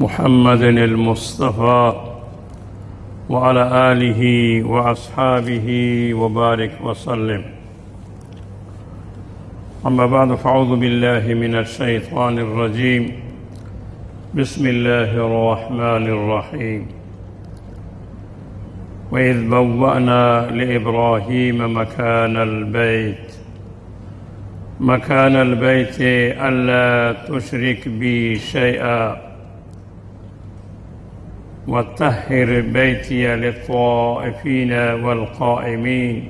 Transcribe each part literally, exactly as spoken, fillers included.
محمد المصطفى وعلى آله وأصحابه وبارك وسلم. أما بعد، فأعوذ بالله من الشيطان الرجيم. بسم الله الرحمن الرحيم. وإذ بوأنا لإبراهيم مكان البيت مكان البيت ألا تشرك بي شيئا وطهر بيتي للطائفين والقائمين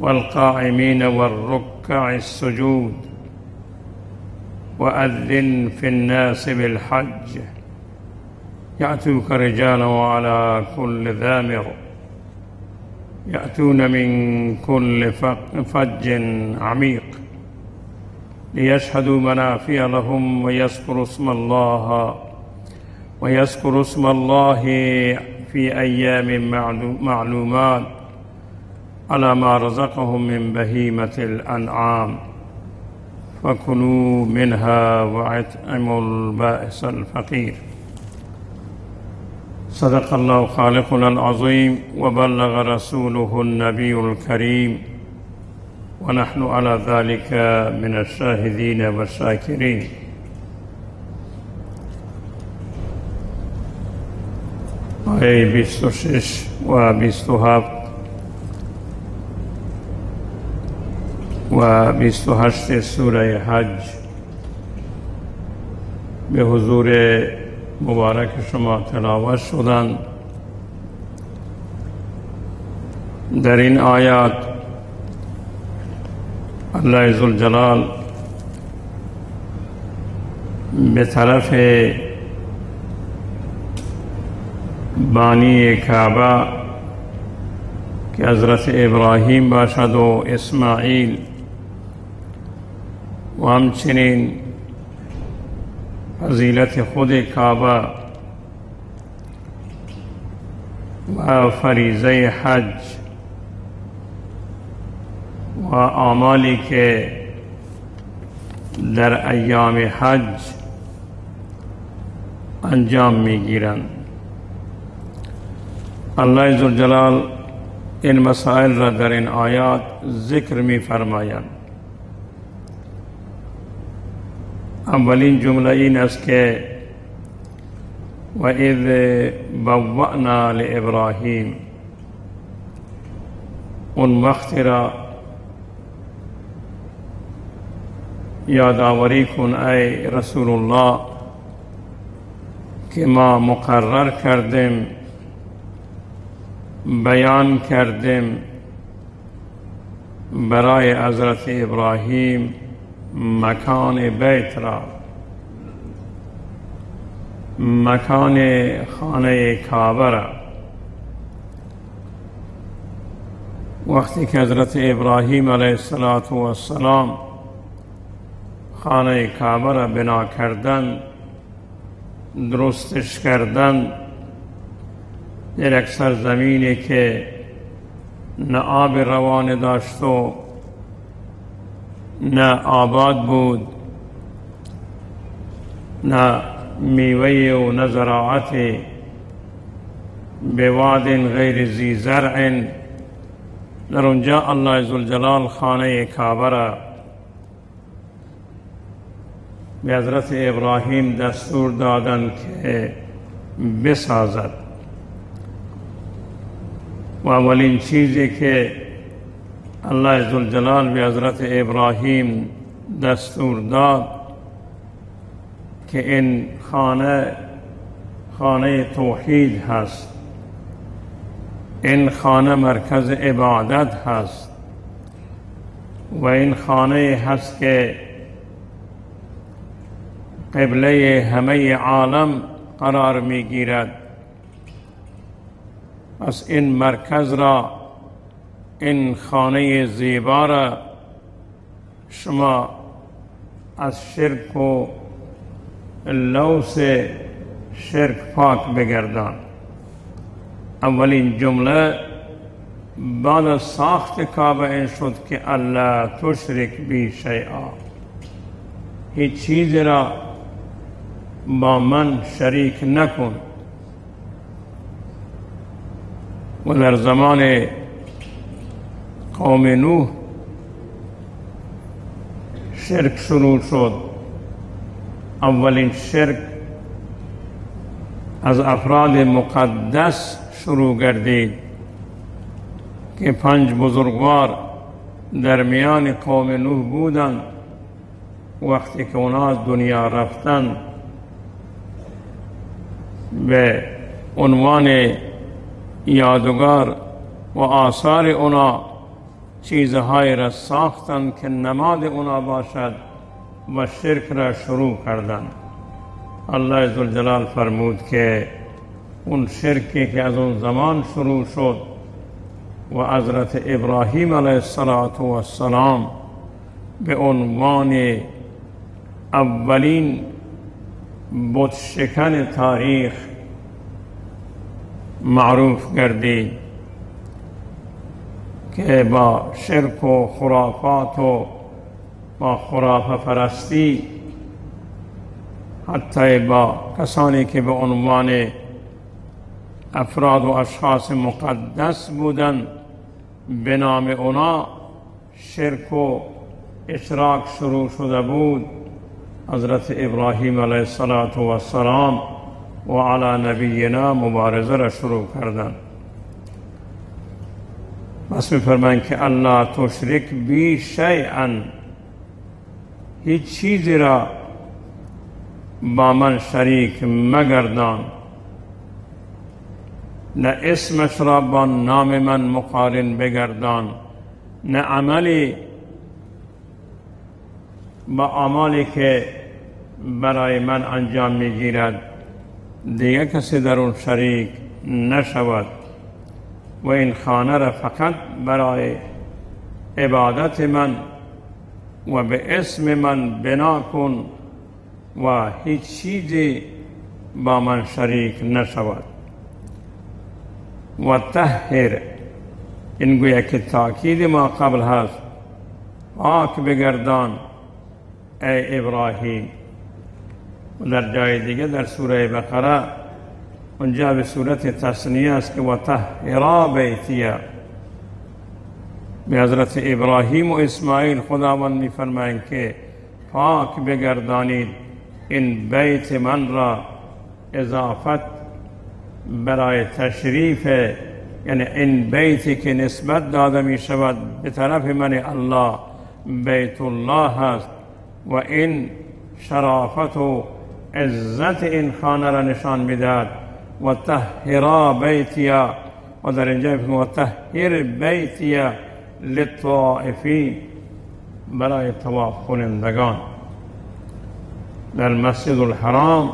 والقائمين والركع السجود وأذن في الناس بالحج يأتوك رجالا وعلى كل ذامر يأتون من كل فج عميق ليشهدوا منافع لهم ويذكروا اسم الله ويذكروا اسم الله في أيام معلومات على ما رزقهم من بهيمة الأنعام فكلوا منها وأطعموا البائس الفقير. صدق الله خالقنا العظيم وبلغ رسوله النبي الكريم ونحن على ذلك من الشاهدين والشاكرين. آیه بیست و شش و بیست و هفت و بیست و هشت سوره حج به حضور مبارک شما تلاوت شدند. در این آیات الله ذوالجلال به طرف بانی کعبه که حضرت ابراهیم باشد و اسماعیل و همچنین فضیلت خود کعبه و فریضه حج و اعمالی که در ایام حج انجام میگیرند، الله ذوالجلال این مسائل را در این آیات ذکر میفرمایند. اولین جمله این است که وَإِذْ بَوَّأْنَا لِإِبْرَاهِيم، اون وقت را یادآوری کن ای رسول الله که ما مقرر کردیم، بیان کردیم برای حضرت ابراهیم مکان بیت را، مکان خانه کعبه را. وقتی که حضرت ابراهیم علیه السلام خانه کعبه را بنا کردند، درستش کردند در یک سرزمینی که نه آب روان داشت و نه آباد بود، نه میوه و نه زراعت، بواد غیر ذی زرع. در اونجا الله ذوالجلال خانه کعبه را به حضرت ابراهیم دستور دادند که بسازد. و اولین چیزی که الله ذوالجلال به حضرت ابراهیم دستور داد که این خانه خانه توحید هست، این خانه مرکز عبادت هست و این خانه هست که قبله همه عالم قرار می گیرد. پس این مرکز را، این خانه زیبا را شما از شرک و لوث شرک پاک بگردان. اولین جمله بعد از ساخت کعبه این شد که الا تشرک بی شیئا، هیچ چیز را با من شریک نکن و در زمان قوم نوح شرک شروع شد. اولین شرک از افراد مقدس شروع گردید که پنج بزرگوار در میان قوم نوح بودند. وقتی که اونا از دنیا رفتند به عنوان یادگار و آثار اونا چیزهایی را ساختند که نماد اونا باشد و شرک را شروع کردند. اللہ ذوالجلال فرمود کہ ان شرکی که از اون زمان شروع شد و حضرت ابراہیم علیہ السلام به عنوان اولین بت شکن تاریخ معروف گردید که با شرک و خرافات و با خرافه پرستی حتی با کسانی که به عنوان افراد و اشخاص مقدس بودند به نام اونا شرک و اشراک شروع شده بود. حضرت ابراهیم علیه السلام و علی نبینا مبارزه را شروع کردند. بس می فرمائیں کہ اللہ تشرک بی شیئن، هیچ چیزی را با من شریک مگردان، نه اسمش را با نام من مقارن بگردان، نه عملی با اعمالی که برای من انجام میگیرد دیگه کسی در اون شریک نشود و این خانه را فقط برای عبادت من و به اسم من بنا کن و هیچ چیزی با من شریک نشود. و طهر، این گویا که تاکید ما قبل هست، پاک بگردان ای ابراهیم. و در جای دیگه در سوره بقره اونجا به صورت تصنیه است که و طهرا بیتیه. به حضرت ابراهیم و اسماعیل خداوند می فرمایند که پاک بگردانید این بیت من را. اضافت برای تشریف، یعنی این بیتی که نسبت داده می شود به طرف من الله، بیت الله است و این شرافت و عزت این خانه را نشان می داد. و طهرا بیتیا، و در اینجا و طهر بیتیا للطائفین، برای طواف کنندگان. در مسجد الحرام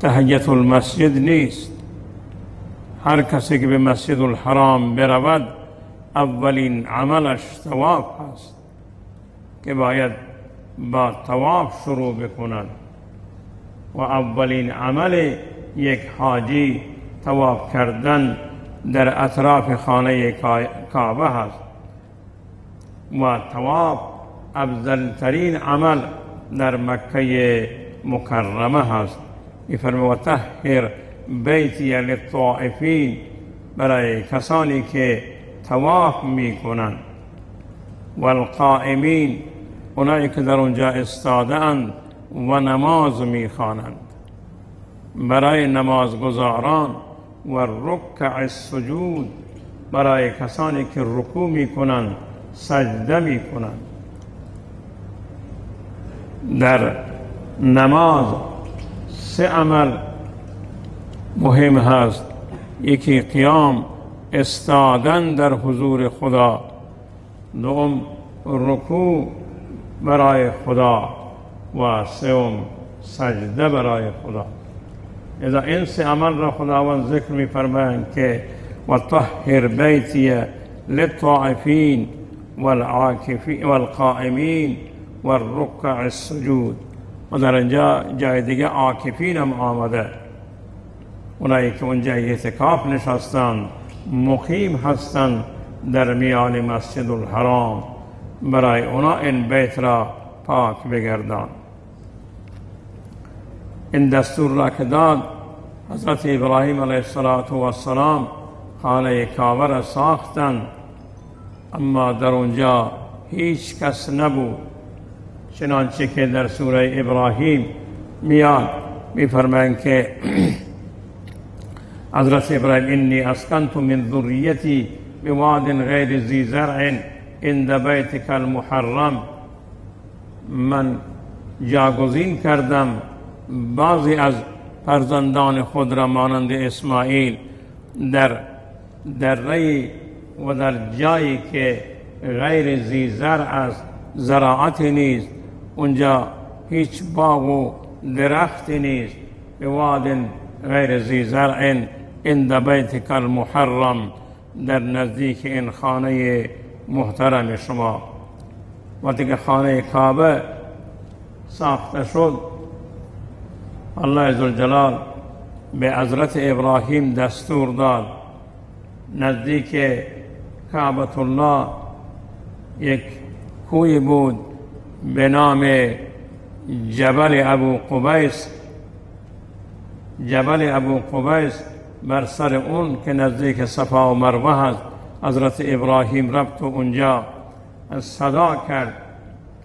تحیت المسجد نیست. هر کسی که به مسجد الحرام برود اولین عملش طواف هست که باید با طواف شروع بکند و اولین عمل یک حاجی طواف کردن در اطراف خانه کعبه هست و طواف افضلترین عمل در مکه مکرمه هست. می‌فرماید و طهر بیتی للطائفین، برای کسانی که طواف میکنند و القائمین، اونایی که در اونجا استادند و نماز میخوانند، برای نمازگزاران و رکع السجود، برای کسانی که رکوع میکنند، سجده میکنند. در نماز سه عمل مهم هست، یکی قیام، استادن در حضور خدا، دوم رکوع برای خدا و سوم سجده برای خدا. اذا این سه عمل را خداوند ذکر می فرمایند که و طهر بیتی للطائفین والعاکفین والقائمین والرکع السجود. و در اینجا جای دیگه عاکفین هم آمده، اونایی که اونجا اعتکاف نشستند، مقیم هستند در میان مسجد الحرام، برای اونا این بیت را پاک بگردان. این دستور را که داد حضرت ابراهیم علیه السلام خانه کعبه ساختند، اما در اونجا هیچ کس نبود، چنانچه که در سوره ابراهیم میاد میفرمایند که حضرت ابراهیم انی اسکنت من ذریتی بواد غیر ذی زرع عند بیتک المحرم، من جاگزین کردم بعضی از فرزندان خود را مانند اسماعیل در دره و در جایی که غیر ذی زرع است، زراعتی نیست، اونجا هیچ باغ و درختی نیست، بواد غیر ذی زرع عند بیتک المحرم، در نزدیک این خانه محترم شما. وقتی که خانه کعبه ساخته شد، الله عزوجلال به حضرت ابراهیم دستور داد نزدیک کعبة الله یک کوی بود به نام جبل ابی قبيس. جبل ابی قبيس بر سر اون که نزدیک صفا و مروه است، حضرت ابراهیم رفت و اونجا صدا کرد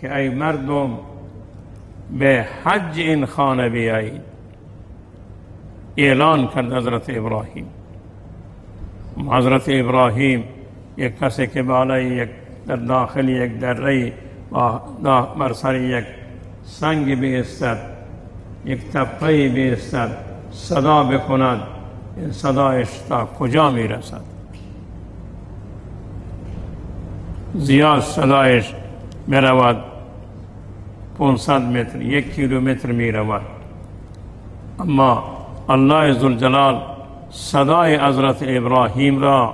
که ای مردم به حج این خانه بیایید. اعلان کرد حضرت ابراهیم. حضرت ابراهیم یک کسی که بالای یک در داخل یک دره بر سر یک سنگ بیستد، یک تپه بیستد، صدا بکند، این صدایش تا کجا میرسد؟ زیاد صدایش میرود، پانصد متر، یک کیلومتر میرود. اما الله ذوالجلال صدای حضرت ابراهیم را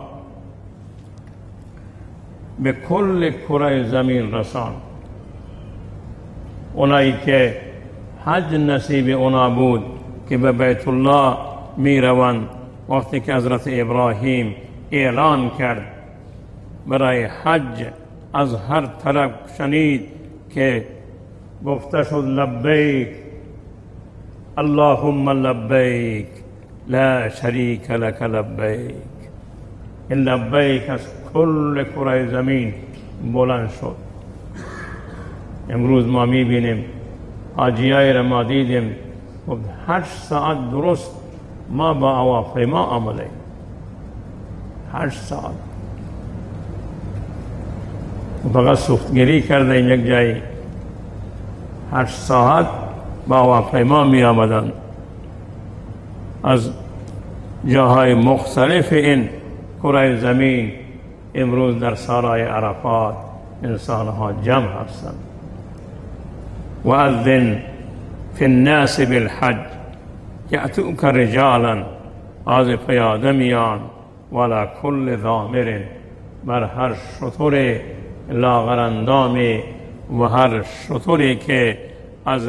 به کل کره زمین رساند. اونایی که حج نصیب اونا بود که به بیت الله میروند، وقتی که حضرت ابراهیم اعلان کرد برای حج، از هر طرف شنید که گفته شد لبیک اللهم لبیک لا شریک لک لبیک. این لبیک از کل کره زمین بلند شد. امروز ما میبینیم حاجیای را ما دیدیم هشت ساعت درست ما با هواپیما آمدیم، هشت ساعت فقط سوختگیری کردیم یک جایی، هشت ساعت با هواپیما می آمدند از جاهای مختلف این کره زمین. امروز در سارای عرفات انسانها جمع هستند. واذن فی الناس بالحج یأتوک رجالا از پیادمیان ولا کل ضامر، بر هر شتر لاغرندامی و هر شتری که از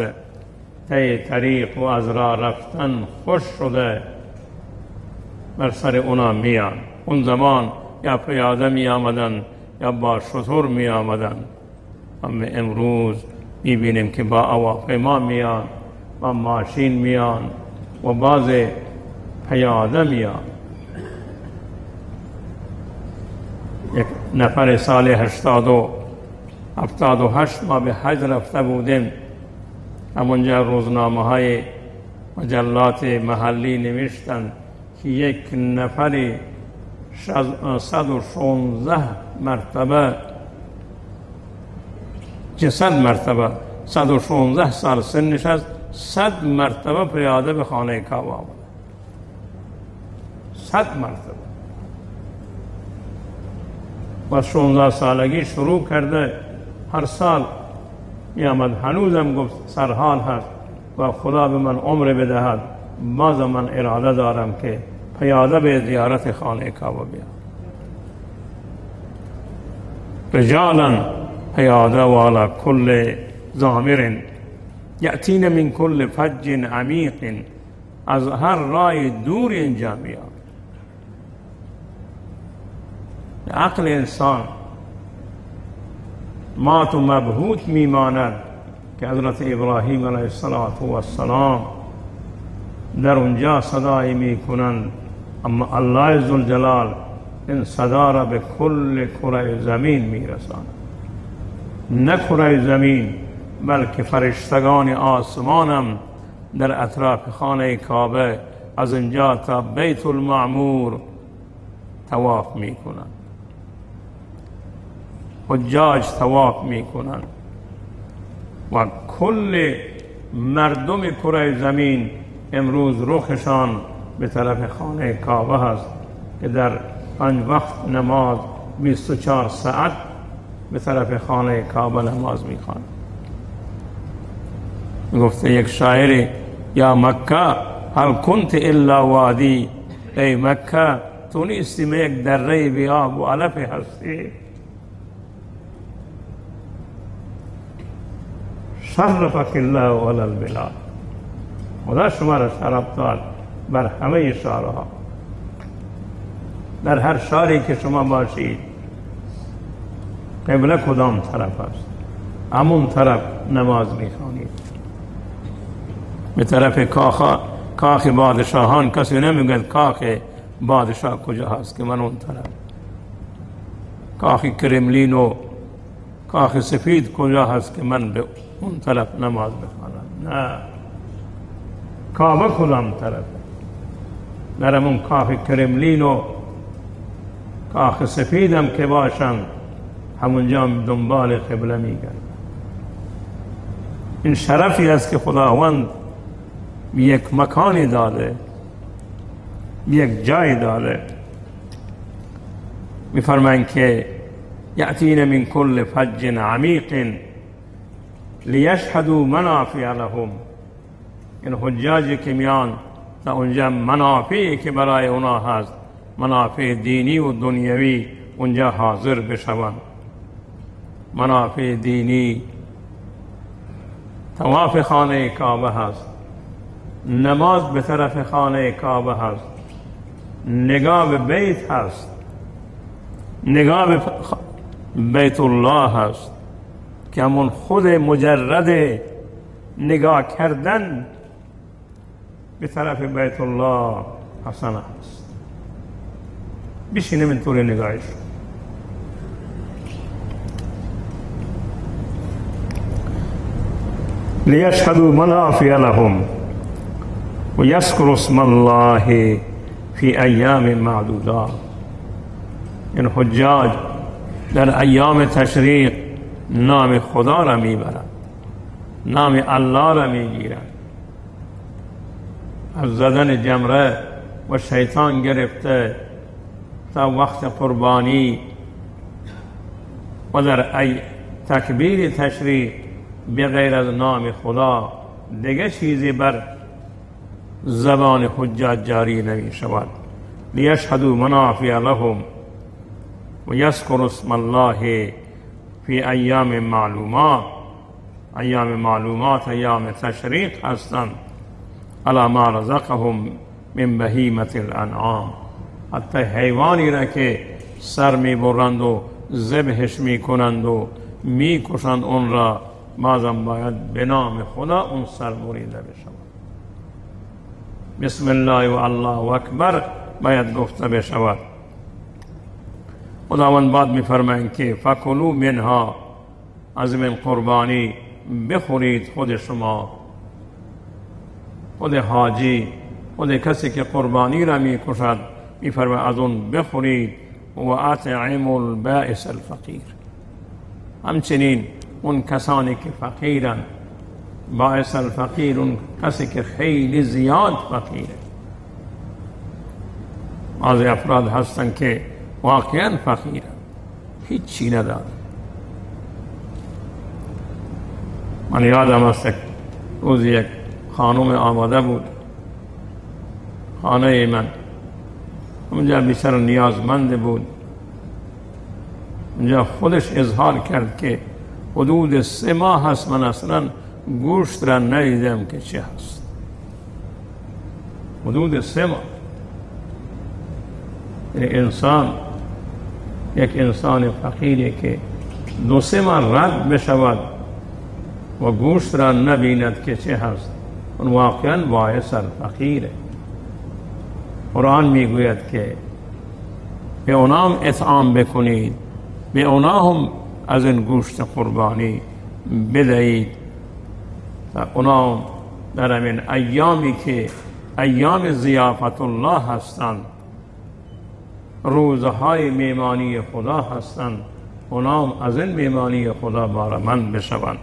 طی طریق و از راه رفتن خوش شده بر سر اونا میان. اون زمان یا پیاده می آمدن یا با شتر می آمدن، اما امروز می بینیم که با هواپیما میان، با ماشین میان و بعض پیاده میان. یک نفر سال هشتاد و هفتاد و هشت ما به حج رفته بودیم. همونجا روزنامه های مجلات محلی نوشتند که یک نفری صد و شانزده مرتبه که صد مرتبه صد و شانزده سال سنش است، صد مرتبه پیاده به خانه کعبه آمد، صد مرتبه. و شانزده سالگی شروع کرده، هر سال می آمد. هنوزم گفت سرحال هست و خدا به من عمر بدهد باز من اراده دارم که پیاده به زیارت خانه کعبه بیام. رجالا پیاده و علی کل ضامر یأتین من کل فج عمیق، از هر راه دور اینجا میان. عقل انسان مات و مبهوت میماند که حضرت ابراهیم علیه السلام در اونجا صدایی می کنند. اما الله ذوالجلال این صدا را به کل کره زمین می رساند، نه کره زمین بلکه فرشتگان آسمانم در اطراف خانه کعبه از اینجا تا بیت المعمور طواف می کنند، حجاج طواف می کنند و کل مردم کره زمین امروز رخشان به طرف خانه کعبه است که در پنج وقت نماز بیست و چهار ساعت به طرف خانه کعبه نماز میخوانند. گفته یک شاعری: یا مکه هل کنت الا وادی، ای مکه تو نیستی من یک دره بی آب و علف هستی. شرفک الله و علی البلاد، خدا شما را شرف داد بر همه شهرها. در هر شهری که شما باشید قبله کدام طرف است، همون طرف نماز میخوانید. به طرف کاخ کاخ بادشاهان کسی نمیگوید کاخ بادشاه کجا هست که من اون طرف، کاخ کرملین و کاخ سفید کجا هست که من به اون طرف نماز بخوانم. نه، کعبه کدام طرف، در همون کاخ کرملین و کاخ سفیدم که باشم همونجا دنبال قبله میگردم. این شرفی است که خداوند یک مکانی داده، یک جای داده. میفرمایند که یأتین من کل فج عمیق لیشهدوا منافع لهم، این حجاجی که میان تا اونجا منافعی که برای اونا هست، منافع دینی و دنیوی، اونجا حاضر بشوند. منافع دینی طواف خانه کعبه هست، نماز به طرف خانه کعبه هست، نگاه به بیت هست، نگاه به بیت الله هست که همون خود مجرد نگاه کردن به طرف بیت الله حسنه هست. بشینیم اینطور نگاهش. لیشهدوا منافع لهم و یذکروا اسم الله فی ایام معدودات. این حجاج در ایام تشریق نام خدا را میبرند، نام الله را میگیرند. از زدن جمره و شیطان گرفته تا وقت قربانی و در ای تکبیر تشریق بغیر از نام خدا دیگه چیزی بر زبان حجاج جاری نمی شود. لیشهدوا منافع لهم و یذکروا اسم الله فی ایام معلومات. ایام معلومات ایام تشریق هستند. علی ما رزقهم من بهیمة الانعام، حتی حیوانی را که سر می برند و ذبحش می کنند و می کشند اون را بازم باید به نام خدا اون سر بریده بشود. بسم الله و الله اکبر باید گفته بشود. خداوند بعد می فرمایند که فکلوا منها، از من قربانی بخورید. خود شما، خود حاجی، خود کسی که قربانی را می کشد می فرماید از اون بخورید. و اطعموا البائس الفقیر، همچنین اون کسانی که فقیرند. بائس الفقیر، اون کسی که خیلی زیاد فقیره. بعضی افراد هستند که واقعا فقیرند، هیچی ندارند. من یادم است روز یک خانم آمده بود خانه من، اونجا بیشتر نیازمند بود. اونجا خودش اظهار کرد که حدود سه ماه هست من اصلا گوشت را ندیدم که چه هست. حدود سه ماه. انسان، یک انسان فقیری که دو سه ماه رد بشود و گوشت را نبیند که چه هست، واقعاً باعث الفقیر ہے. قرآن میگوید که به اونام اطعام بکنید، به اونا هم از این گوشت قربانی بدهید، اونا در همین ایامی که ایام ضیافت الله هستند، روزهای میمانی خدا هستند، اونا هم از این میمانی خدا بهره‌مند بشوند.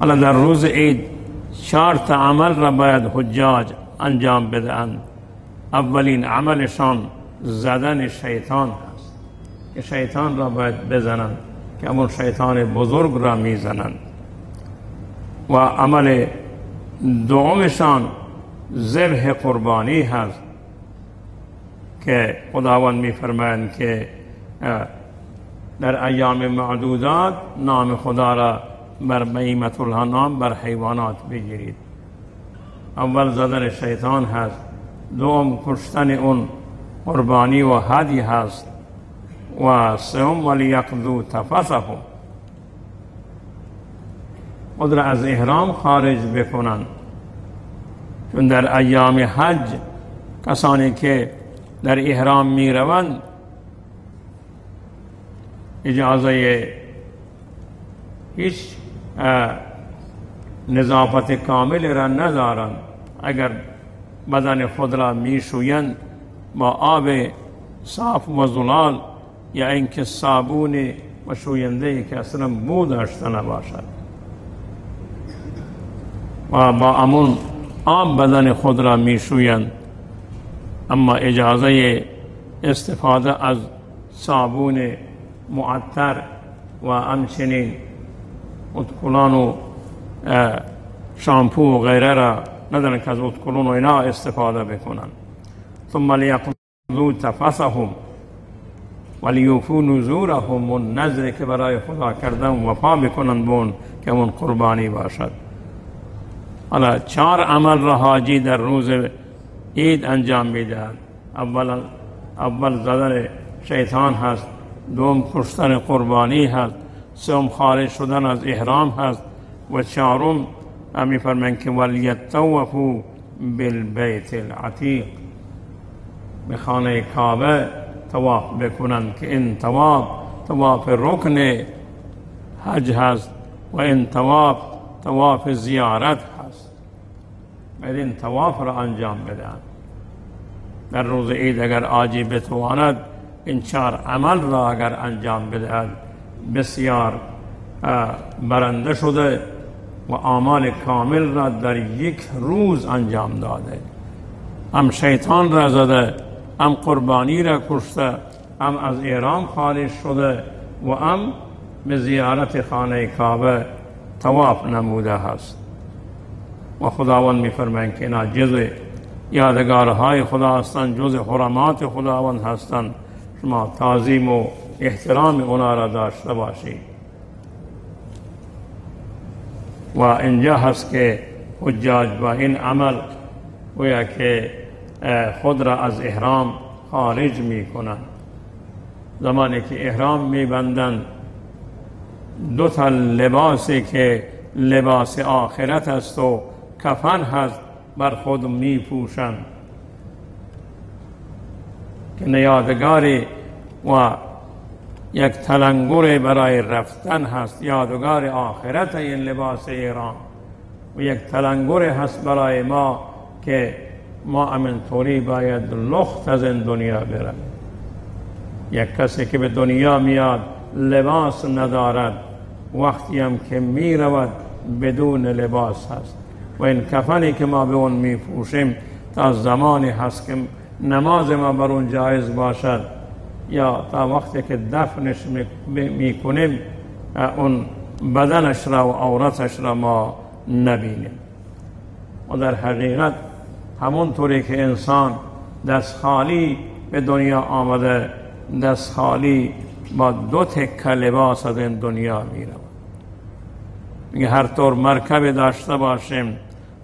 حالا در روز عید چهار تا عمل را باید حجاج انجام بدهند. اولین عملشان زدن شیطان هست که شیطان را باید بزنند، که همون شیطان بزرگ را میزنند. و عمل دومشان ذبح قربانی هست که خداوند میفرمایند که در ایام معدودات نام خدا را بر بهیمة الانعام، بر حیوانات بگیرید. اول زدن شیطان هست، دوم کشتن اون قربانی و هدی هست، و سوم ولیقضوا تفثهم، خود را از احرام خارج بکنند. چون در ایام حج کسانی که در احرام می روند اجازه هیچ نظافت کامل را ندارند. اگر بدن خود را می شویند با آب صاف و زلال، یا اینکه صابون و شوینده که اصلا بو داشته نباشد، و با امون آب بدن خود را می شویند. اما اجازه استفاده از صابون معطر و همچنین اتکلان و شامپو و غیره را ندارن که از اتکلون و اینا استفاده بکنن. ثم لیقضوا تفثهم ولیوفوا نذورهم، و نذری که برای خدا کردن وفا بکنن بون که اون قربانی باشد. حالا چهار عمل را حاجی در روز عید انجام میدهد. اول اول زدن شیطان هست، دوم کشتن قربانی هست، سوم خارج شدن از احرام هست، و چهارم می فرمایند که ولیطوفوا بالبیت العتیق، به خانه کعبه طواف بکنند که این طواف طواف رکن حج هست و این طواف طواف زیارت هست. باید این طواف را انجام بدهند در روز عید. اگر آجی بتواند این چهار عمل را اگر انجام بدهد بسیار برنده شده و اعمال کامل را در یک روز انجام داده. هم شیطان را زده، هم قربانی را کشته، هم از احرام خارج شده و هم به زیارت خانه کعبه طواف نموده هست. و خداوند میفرمایند که اینا جزء یادگارهای خدا هستند، جزء حرمات خداوند هستند، شما تعظیم و احترام اونا را داشته باشید. و اینجا هست که حجاج با این عمل گویا که خود را از احرام خارج می کنند. زمانی که احرام می بندند دو تا لباسی که لباس آخرت است و کفن هست بر خود می پوشند که نیادگاری و یک تلنگر برای رفتن هست، یادگار آخرت این لباس ایران، و یک تلنگر هست برای ما که ما امنطوری باید لخت از این دنیا برم. یک کسی که به دنیا میاد لباس ندارد، وقتی هم که میرود بدون لباس هست. و این کفنی که ما به اون میپوشیم تا زمانی هست که نماز ما بر اون جایز باشد، یا تا وقتی که دفنش میکنیم اون بدنش را و عورتش را ما نبینیم. و در حقیقت همونطوری که انسان دست خالی به دنیا آمده، دست خالی با دو تکه لباس از این دنیا میرود. میگه هر طور مرکب داشته باشیم،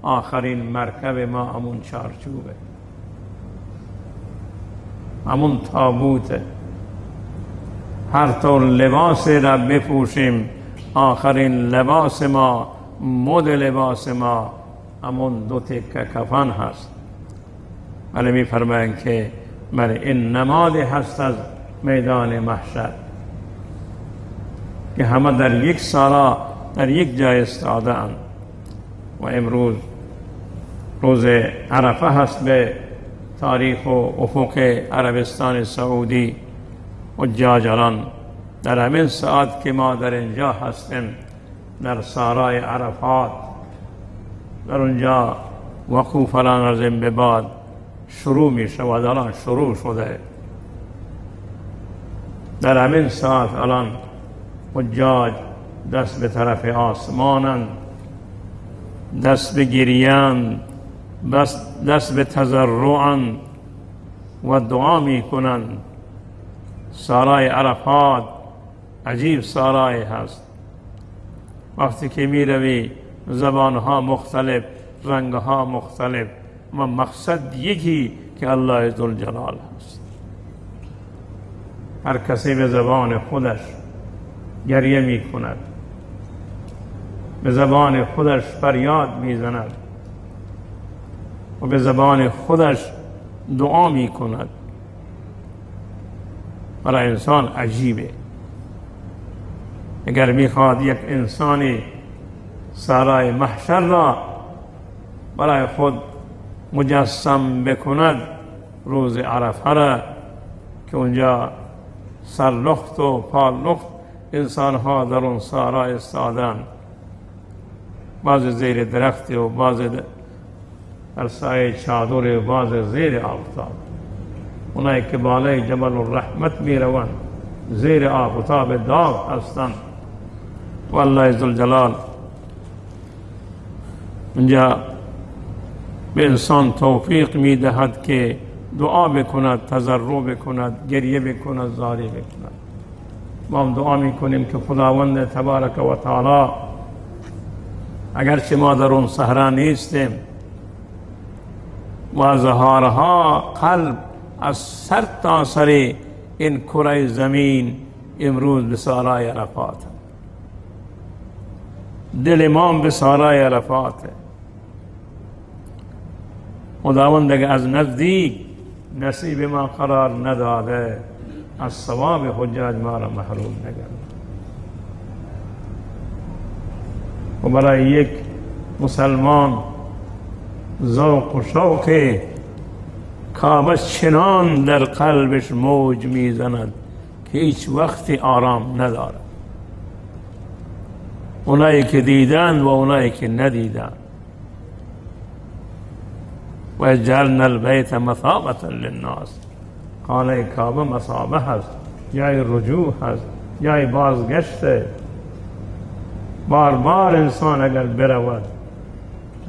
آخرین مرکب ما همون چارچوبه، همون تابوته. هر طور لباس را بپوشیم آخرین لباس ما مود لباس ما امون دو تکه کفن هست. ولی می فرمایند که من این نمادی هست از میدان محشر که همه در یک سالا در یک جای استاده اند. و امروز روز عرفه هست به تاریخ و افق عربستان سعودی و جاجران. در همین ساعت که ما در اینجا هستیم، در سارای عرفات، در اونجا وقوع فلان رزم به بعد شروع می شود. الان شروع شده. در همین ساعت الان حجاج دست به طرف آسمانند، دست به گریه‌اند، دست به تضرعند و دعا می کنند. سارای عرفات عجیب سارای هست. وقتی که می روی زبانها مختلف، رنگها مختلف و مقصد یکی که الله ذوالجلال هست. هر کسی به زبان خودش گریه می کند، به زبان خودش فریاد می زند و به زبان خودش دعا می کند. برای انسان عجیبه. اگر میخواد یک انسانی سارای محشر را برای خود مجسم بکند، روز عرفه را که اونجا سرلخت و پالخت انسانها در اون سارا ایستادند، بعض زیر درخت و بعض در سایه چادر و بعض زیر آفتاب. اونایی که بالای جبل الرحمت می روند زیر آفتاب داغ هستند. و الله ذوالجلال اونجا به انسان توفیق می دهد که دعا بکند، تضرع بکند، گریه بکند، زاری بکند. ما هم دعا می کنیم که خداوند تبارک و تعالی، اگرچه ما در اون صحرا نیستیم و از هزارها قلب از سر تا سر این کره زمین امروز به سارای عرفات هست. دل ما به سارای عرفات هست. خداوند اگه از نزدیک نصیب ما قرار نداده، از ثواب حجاج ما را محروم نگرد. و برای یک مسلمان ذوق و شوق کعبه چنان در قلبش موج میزند که هیچ وقتی آرام ندارد. اونایی که دیدند و اونایی که ندیدند. و جعلنا البیت مثابة للناس. خانه کعبه مثابه هست، جای رجوع هست، جای بازگشته. بار بار انسان اگر برود،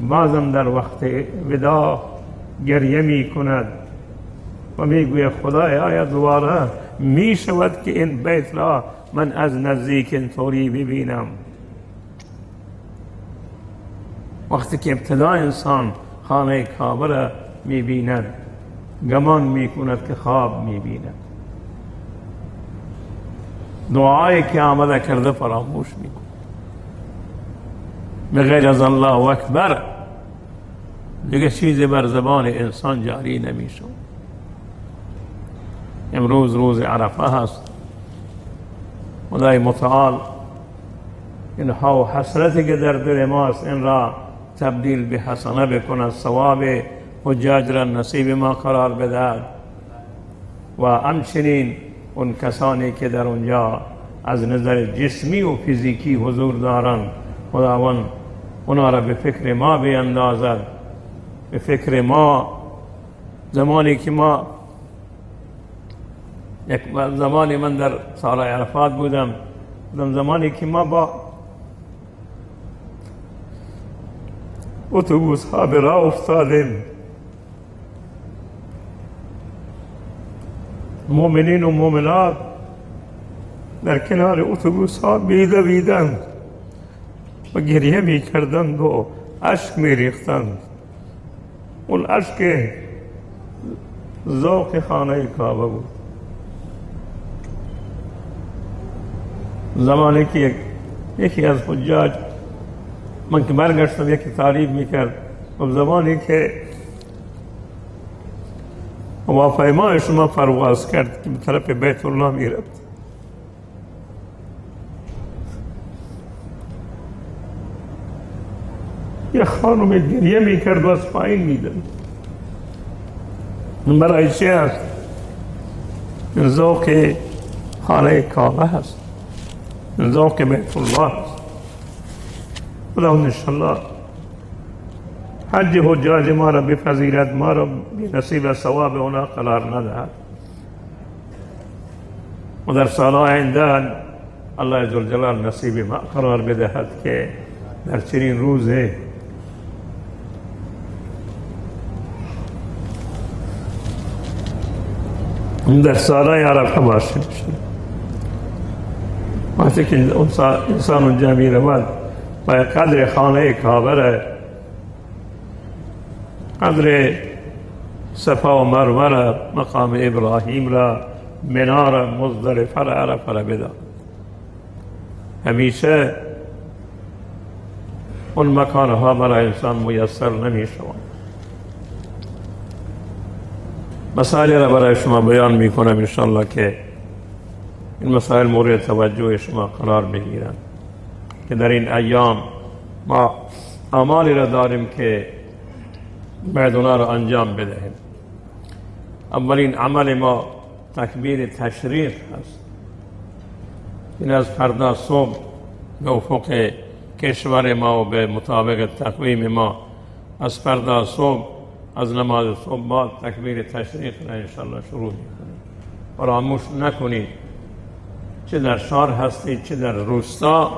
بازم در وقت وداع گریه می کند و می گوید خدای آیا دوباره می شود که این بیت را من از نزدیک اینطوری ببینم. وقتی که ابتدا انسان خانه کعبه را می بیند، گمان می کند که خواب می بیند، دعایی که آمده کرده فراموش می کند. به غیر از الله اکبر دیگه چیزی بر زبان انسان جاری نمی شود. امروز روز عرفه هست. خدای متعال اینها و حسرتی که در دل ماست این را تبدیل به حسنه بکند، ثواب حجاج را نصیب ما قرار بدهد. و همچنین اون کسانی که در اونجا از نظر جسمی و فیزیکی حضور دارند، خداوند اونا را به فکر ما بیندازد، به فکر ما. زمانی که ما یک زمانی من در سارای عرفات بودم، زمانی که ما با اتوبوس ها به راه افتادیم، مؤمنین و مؤمنات در کنار اتوبوس ها بیده بیدند و گریه می کردند و اشک می ریختند. اون اشک ذوق خانه کعبه بود. زمانی که یکی از حجاج من کمار گشتم یکی تعریف میکرد و زمانی که هواپیمای شما پرواز کرد که به طرف بیت الله میرفت، یه خانم گریه میکرد و از پایین میدم. برای چه هست؟ ذوق خانه کعبه هست، ذوق بیت الله هست. خدا انشاءالله حج حجاج ما را بپذیرد، ما را به نصیب ثواب اونا قرار ندهد و در سال آینده الله جلجلال نصیب ما قرار بدهد که در چنین روزه در سالای عرفه باشیم. وقتی که انسان اونجا می رود با قدر خانه کعبه، قدر صفا و مروه، مقام ابراهیم را، منا را، مزدلفه را، عرفه را بدان. همیشه ان مکانها برای انسان میسر نمی شوند. مسائل را برای شما بیان می کنم انشاءالله که این مسائل مورد توجه شما قرار بگیرند، که در این ایام ما اعمالی را داریم که باید اونا را انجام بدهیم. اولین عمل ما تکبیر تشریق هست. این از فردا صبح به افق کشور ما و به مطابق تقویم ما از فردا صبح از نماز صبح بعد تکبیر تشریق را انشاءالله شروع میکنید. فراموش نکنید، چه در شهر هستید چه در روستا،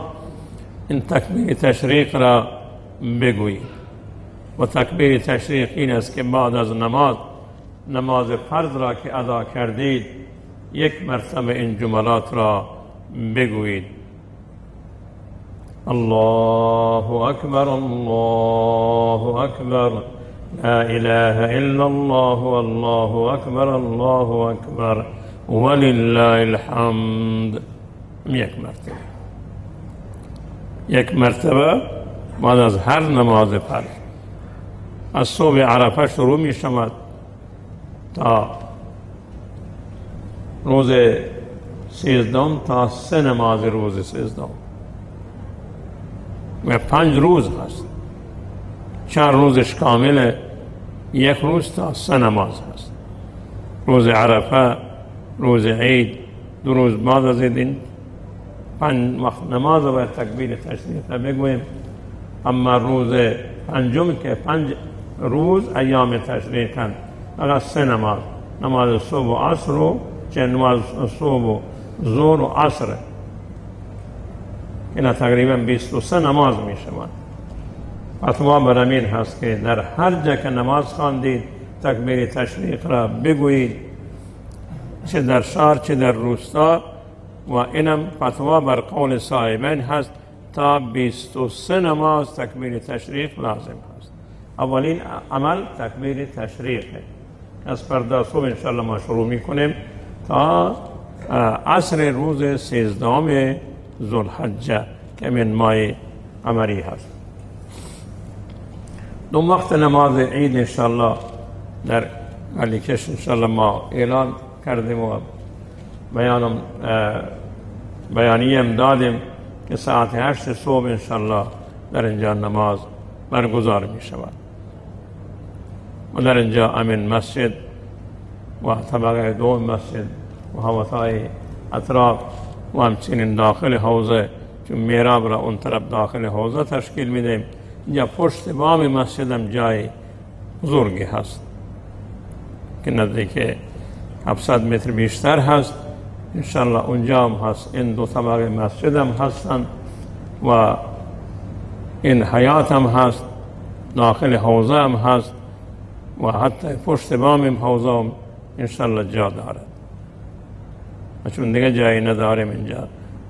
این تکبیر تشریق را بگویید. و تکبیر تشریق این است که بعد از نماز، نماز فرض را که ادا کردید، یک مرتبه این جملات را بگویید: الله اکبر، الله اکبر، لا إله إلا الله، والله أكبر، الله أكبر، ولله الحمد. یک مرتبه یک مرتبه بعد از هر نماز فرض. از صبح عرفه شروع می شود تا روز سیزدهم، تا سه نماز روز سیزدهم و پنج روز هست. چهار روزش کامله، یک روز تا سه نماز هست. روز عرفه، روز عید، دو روز بعد از این پنج وقت نماز و تکبیر تشریق را بگویم. اما روز پنجم که پنج روز ایام تشریق هست، اگر سه نماز، نماز صبح و عصر و چه نماز صبح و ظهر و عصر، اینا تقریبا بیست و سه نماز می شود. فتوا برامین هست که در هر جا که نماز خواندید تکبیر تشریق را بگویید، چه در شهر چه در روستا. و اینم فتوا بر قول صاحبین هست، تا بیست و سه نماز تکبیر تشریق لازم هست. اولین عمل تکبیر تشریق از فردا صبح انشاءالله ما شروع میکنیم تا عصر روز سیزدهم ذوالحجه که من ماه قمری هست. دو وقت نماز عید انشاءالله در گالیکش انشاءالله ما اعلان کردیم و بیانیم دادیم که ساعت هشت صبح انشاءالله در اینجا نماز برگزار می شود و در اینجا امین مسجد و طبقه دو مسجد و حوطای اطراف و همچنین داخل حوضه، چون میراب را اون طرف داخل حوضه تشکیل می دهیم. یا پشت بام مسجد هم جای بزرگی هست که نزدیک هفتصد متر بیشتر هست، انشاءالله اونجا هم هست. این دو طبقه مسجد هم هستند و این حیات هم هست، داخل حوضه هم هست و حتی پشت بام حوضه هم انشاءالله جا دارد. چون دیگه جایی نداریم اینجا،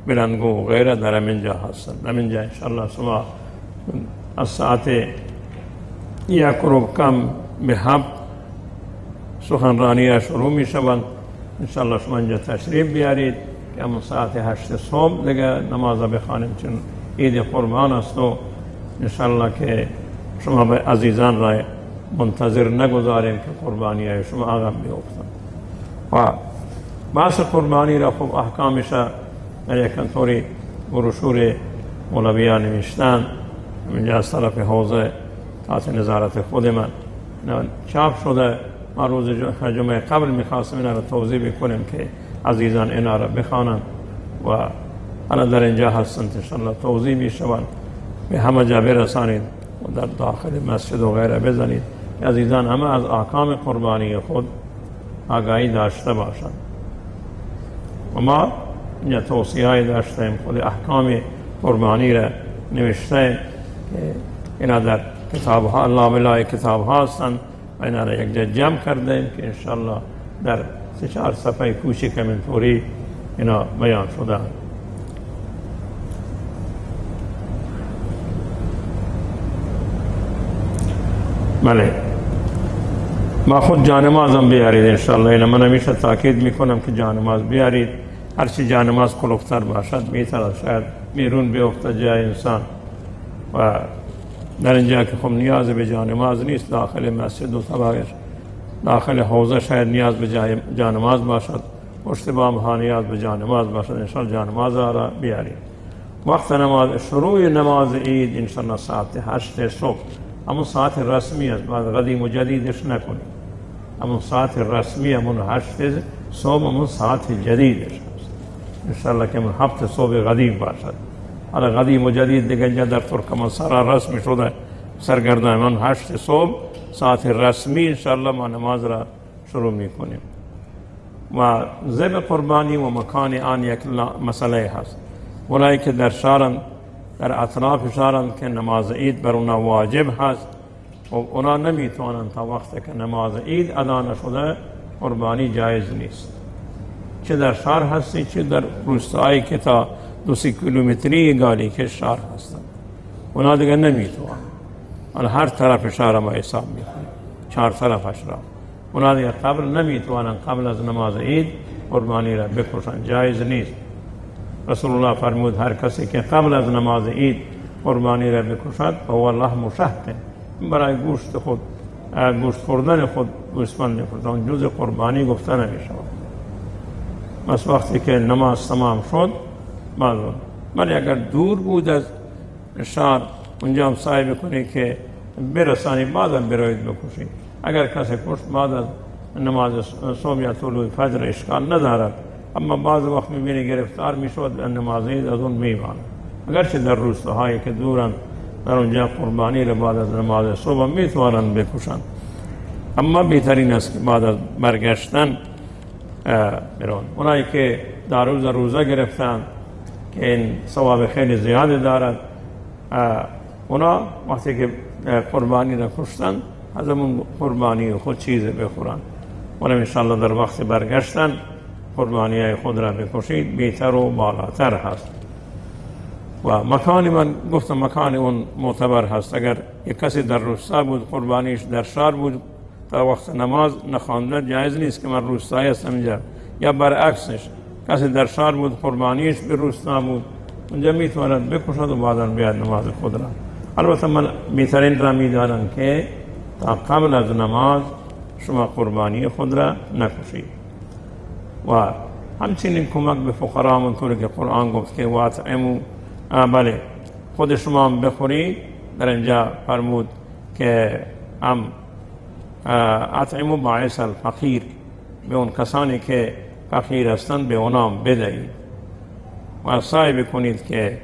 بلندگو و غیره در همینجا هستند. همینجا انشاءالله صبح از ساعت یک روب کم به هفت سخنرانی ها شروع می شوند. انشاءالله شما اینجا تشریف بیارید که همون ساعت هشت صبح دیگه نماز بخوانیم، چون عید قربان است و انشاءاللہ کہ شما به عزیزان را منتظر نگذاریم که قربانی های شما آغم بیوفتن و بحث قربانی را خوب احکامش یکن طوری بروشور مولویا نوشتن اینجا از طرف حوزه تحت نظارت خود من چاپ شده. ما روز جمعه قبل میخواستم اینا را توضیح بکنیم که عزیزان اینا را بخوانند و الان در اینجا هستند انشاءالله توضیح میشوند به همه جا برسانید و در داخل مسجد و غیره بزنید. عزیزان همه از احکام قربانی خود آگاهی داشته باشند و ما اینجا توصیه های داشتیم، خود احکام قربانی را نوشتیم که اینا در کتاب ها الله بلای کتاب ها هستند و اینا را یک جا جمع کردیم که انشاءالله در سه چهار صفحه کوچک منطوری اینا بیان شده. بله ما خود جانمازم بیارید انشاءالله، اینا من همیشه تاکید میکنم که جانماز بیارید. هرچی جانماز کلوفتر باشد میترد شاید بیرون بیفته جای انسان و در اینجا که خب نیاز به جانماز نیست داخل مسجد و طبقش داخل حوزه شاید نیاز به جانماز باشد، پشت بام ها نیاز به جانماز باشد، انشاءالله جانماز را بیارید. وقت نماز شروع نماز عید انشاءالله ساعت هشت صبح، همون ساعت رسمی است، بعد قدیم و جدیدش نکنیم، همون ساعت رسمی همون هشت صبح همون ساعت جدیدش است انشاءالله که همون هفت صبح قدیم باشد. حالا قدیم و جدید دیگه اینجا در ترکمنستان رسمی شده سرگردان من هشت صبح ساعت رسمی انشاءالله ما نماز را شروع میکنیم و ذبح قربانی و مکان آن یک مسئله هست. اونایی که در شهرن در اطراف شهرند که نماز عید بر اونا واجب هست و اونا نمیتوانند تا وقت که نماز عید ادا نشده قربانی جایز نیست، چه در شهر هستی چه در روستایی که تا دو سی کیلومتری گالیکش شهر هستند اونا دیگه نمیتوانند. آن هر طرف شهر ما حساب میکنیم چهار طرفش را، اونا دیگه قبل نمیتوانند قبل از نماز عید قربانی را بکشند، جایز نیست. رسول الله فرمود هر کسی که قبل از نماز عید قربانی را بکشد فهو لحم شحته، برای گوشت خود گوشت خوردن خود گوسفند نخورد، جزء قربانی گفته نمیشود. پس وقتی که نماز تمام شد معلوم، ولی اگر دور بود از شهر اونجا هم سعی بکنی که برسانی بعدم بروید بکشید، اگر کسی کشت بعد از نماز صبح یا طلوع فجر اشکال ندارد، اما بعض وقت میبینی گرفتار میشود به نماز عید از اون میماند، اگرچه در روستاهایی که دورند در اونجا قربانی را بعد از نماز صبح میتوانند بکشند، اما بهترین است که بعد از برگشتن برون. اونایی که در روز روزه گرفتند که این ثواب خیلی زیادی دارد، اونا وقتی که قربانی را کشتند از اون قربانی خود چیز بخورند. اونم انشاءالله در وقت برگشتن قربانی خود را بکشید بهتر و بالاتر هست. و مکان من گفتم مکان اون معتبر هست، اگر یک کسی در روستا بود قربانیش در شهر بود تا وقت نماز نخوانده جایز نیست که من روستایی هستم اینجا، یا برعکسش کسی در شهر بود قربانیش به روستا بود اونجا میتواند بکشد و بعدا بیاد نماز خود را. البته من بهترین را میدانم که تا قبل از نماز شما قربانی خود را نکشید و همچنین کمک به فقرا همونطوری که قرآن گفت که واطعموا، بله خود شما هم بخورید. در اینجا فرمود که هم اطعموا باعث الفقیر، به اون کسانی که فقیر هستند به اونا هم بدهید و سعی بکنید که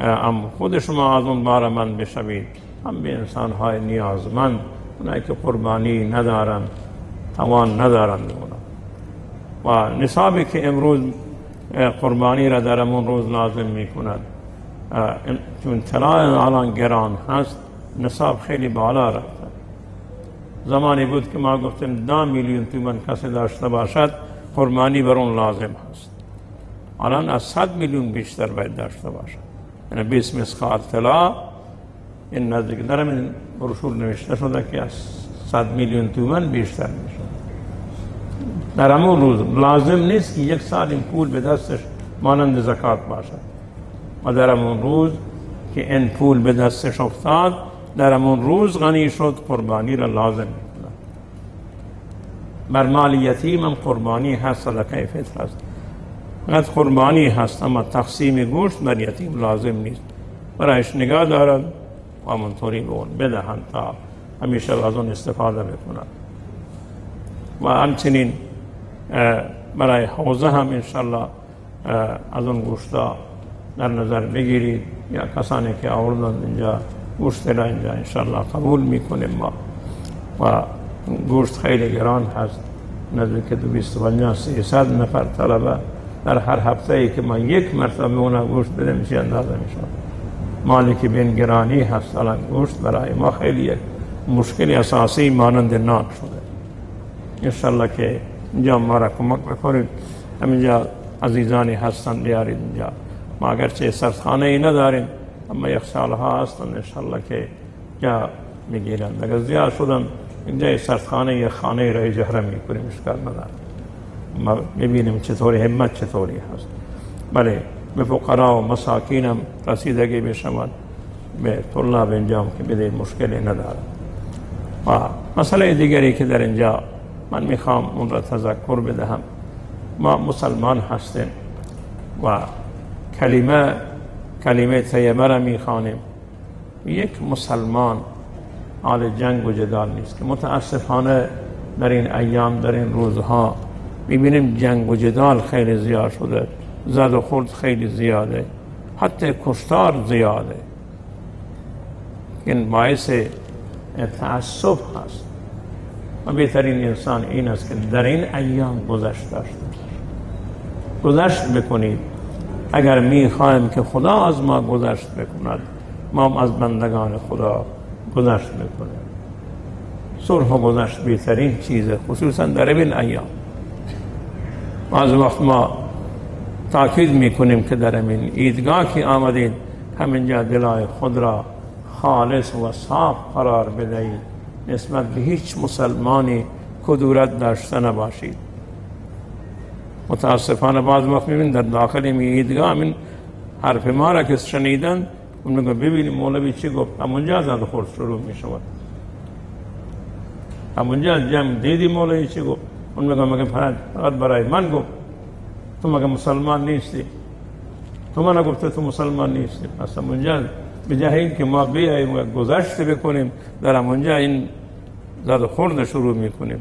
هم خود شما از اون بهره‌مند بشوید، هم به انسانهای نیازمند اونایی که قربانی ندارند توان ندارند. و نصابی که امروز قربانی را در امون روز لازم می کند چون طلا الان گران هست نصاب خیلی بالا رفته. زمانی بود که ما گفتیم ده میلیون تومان کسی داشته باشد قربانی بر اون لازم هست، الان از صد میلیون بیشتر باید داشته باشد، یعنی بیست مثقال طلا. این نزدیک در این بروشور نوشته شده که از صد میلیون تومان بیشتر میشود. در همون روز لازم نیست که یک سال این پول به دستش مانند زکات باشد و در همون روز که این پول به دستش افتاد، در امون روز غنی شد، قربانی را لازم می‌کند. بر مال یتیمم قربانی هست، صدقه فطر است. قد قربانی هست اما تقسیم گوشت بر یتیم لازم نیست، برایش نگاه دارد و همونطوری به اون بدهند تا همیشه از اون استفاده بکنند. و همچنین برای حوزه هم انشاءالله از اون گوشتا در نظر بگیرید، یا کسانی که آوردند اینجا گوشت را اینجا انشاءالله قبول میکنیم ما. و گوشت خیلی گران هست، نزدیک دویست و پنجاه سیصد نفر طلبه در هر هفته ای که ما یک مرتبه اونا گوشت بده میشه اندازه میشه مالی که بین گرانی هست. الان گوشت برای ما خیلی مشکل اساسی مانند نان شده. انشاءالله که اینجا ما را کمک بکنید، همینجا عزیزانی هستند بیارید اینجا. ما اگرچه سرخانه ای نداریم اما یک سالها هستند انشاءالله که جا میگیرند. اگر زیاد شدن اینجا سرخانه یا خانه را اجاره میکنیم، اشکال ندارد. ما ببینیم چطوری همت چطوری هست. بله به فقرا و مساکینم رسیدگی بشود، به طلاب انجام که بده مشکلی ندارد. و مسئله دیگری که در اینجا من میخوام اون را تذکر بدهم، ما مسلمان هستیم و کلمه کلمه طیبه را میخوانیم. یک مسلمان اهل جنگ و جدال نیست که متاسفانه در این ایام در این روزها میبینیم جنگ و جدال خیلی زیاد شده، زد و خورد خیلی زیاده، حتی کشتار زیاده. این باعث تعصب هست و بهترین انسان این است که در این ایام گذشت داشته گذشت بکنید. اگر میخوایم که خدا از ما گذشت بکند، ما هم از بندگان خدا گذشت بکنیم. صلح و گذشت بهترین چیزه، خصوصا در این ایام. از وقت ما تاکید میکنیم که در امین عیدگاه که آمدید همینجا دلای خود را خالص و صاف قرار بدهید، نسبت به هیچ مسلمانی کدورت داشته نباشید. متاسفانه بعض وقت میبین در داخل امین عیدگاه امین حرف ما را که شنیدن اون رو ببینیم مولوی چی گفت، همونجا زد خورد شروع میشود. همونجا جمع دیدی مولوی چی گفت، اون میگه مگه فقط برای من گفت، تو مگه مسلمان نیستی، تو من گفته تو مسلمان نیستی. پس همونجا به جای اینکه ما بیاییم و گذشت بکنیم، در همونجا این زد خورد شروع میکنیم.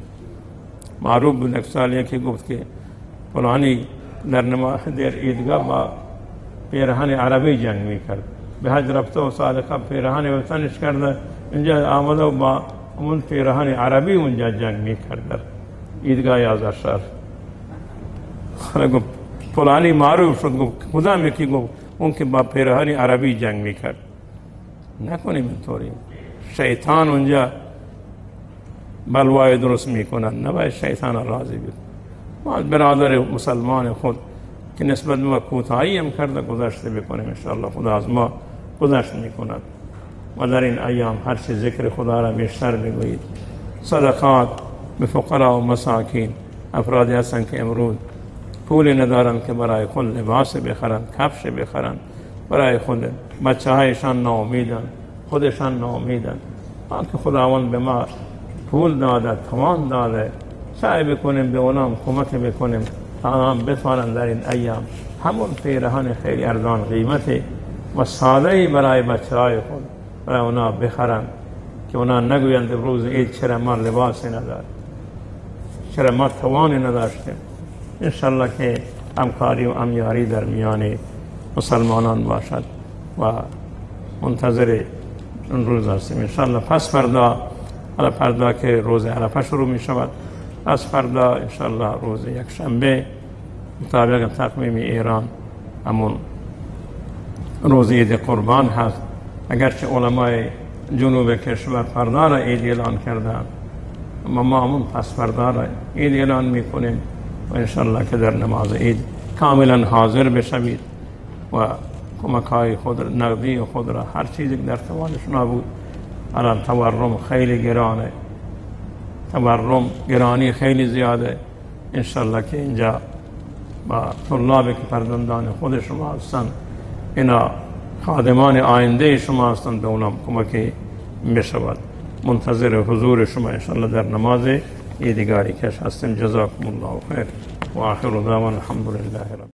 معروف بود یک سالی که گفت که فلانی در نماز در عیدگاه با پیرهن عربی جنگ میکرد، به حج رفته و سال قبل پیرهن وطنش کرده، اینجا آمده و با اون پیرهن عربی اونجا جنگ میکرد عیدگاه یازده شهر. گفت فلانی معروف شد، گفت کدام یکی، گفت اون که با پیرهن عربی جنگ میکرد. نکنیم اینطوری، شیطان اونجا بلوای درست میکنند، نباید شیطان راضی بود. ما برادر مسلمان خود که نسبت ما کوتاهی هم کرده گذشته بکنیم، انشاءالله خدا از ما گذشت میکند. و در این ایام هر چی ذکر خدا را بیشتر بگویید. صدقات به فقرا و مساکین، افرادی هستند که امروز پولی ندارند که برای خود لباس بخرند، کفش بخرند، برای خود بچه هایشان ناامیدند، خودشان ناامیدند. آنکه خداوند به ما پول داده، توان داده، سعی بکنیم به اونام کمک بکنیم تا آنام بتوانند در این ایام همون پیرهن خیلی ارزان قیمتی و ساده‌ای برای بچه های خود برای اونا بخرند که اونا نگویند امروز عید چرا ما لباسی نداریم، چرا ما توانی نداشتیم. انشاءالله که همکاری و همیاری در میان مسلمانان باشد و منتظر اون روز هستیم انشاءالله. پس فردا، فردا که روز عرفه شروع می شود، از فردا انشاءالله روز یک شنبه مطابق تقویم ایران همون روز عید قربان هست. اگرچه علمای جنوب کشور فردا را عید اعلان کردند، اما ما همون پس فردا را عید اعلان می کنیم و انشاءالله که در نماز عید کاملا حاضر بشوید و کمک های خود، نقدی خود را، هر چیزی که در توانش نبود. الان تورم خیلی گرانه، تورم گرانی خیلی زیاده. انشاءالله که اینجا با طلابی که فرزندان خود شما هستند اینا خادمان آینده شما هستند، به اونام کمکی میشود. منتظر حضور شما انشاءالله در نماز عید گالیکش هستیم. جزاکم الله خیر و آخر دعوانا الحمدلله رب